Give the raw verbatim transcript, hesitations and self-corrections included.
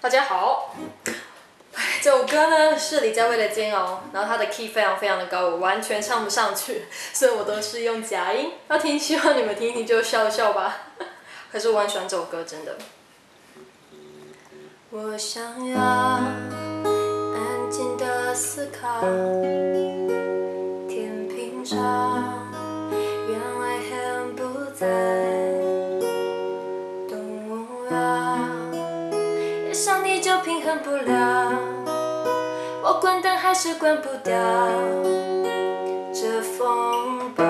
大家好，这首歌呢是李佳薇的《煎熬》，然后它的 key 非常非常的高，我完全唱不上去，所以我都是用假音。要听，希望你们听一听就笑一笑吧。可是我很喜欢这首歌，真的。我想要安静的思考，天平常原来很不在动物啊。 想你就平衡不了，我关灯还是关不掉这风暴。